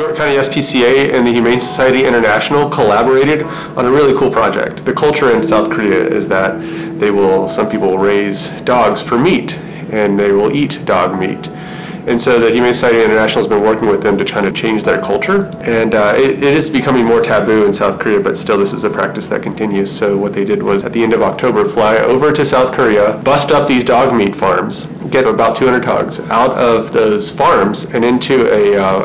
York County SPCA and the Humane Society International collaborated on a really cool project. The culture in South Korea is that some people will raise dogs for meat, and they will eat dog meat. And so the Humane Society International has been working with them to try to change their culture. And it is becoming more taboo in South Korea, but still this is a practice that continues. So what they did was at the end of October, fly over to South Korea, bust up these dog meat farms, get about 200 dogs out of those farms and into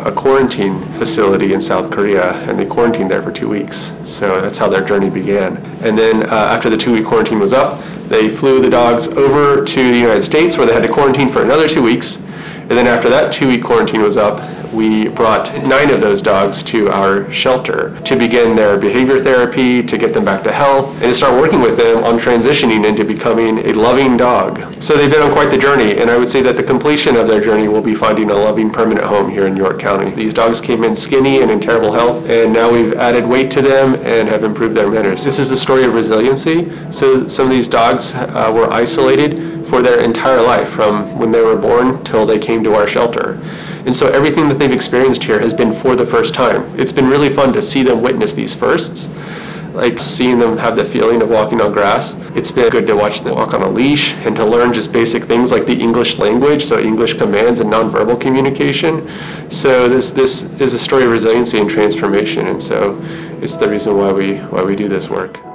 a quarantine facility in South Korea, and they quarantined there for 2 weeks. So that's how their journey began. And then after the 2-week quarantine was up, they flew the dogs over to the United States where they had to quarantine for another 2 weeks. And then after that 2-week quarantine was up, we brought 9 of those dogs to our shelter to begin their behavior therapy, to get them back to health, and to start working with them on transitioning into becoming a loving dog. So they've been on quite the journey, and I would say that the completion of their journey will be finding a loving permanent home here in York County. These dogs came in skinny and in terrible health, and now we've added weight to them and have improved their manners. This is a story of resiliency. So some of these dogs were isolated for their entire life, from when they were born till they came to our shelter. And so everything that they've experienced here has been for the first time. It's been really fun to see them witness these firsts, like seeing them have the feeling of walking on grass. It's been good to watch them walk on a leash and to learn just basic things like the English language, so English commands and nonverbal communication. So this is a story of resiliency and transformation, and so it's the reason why we do this work.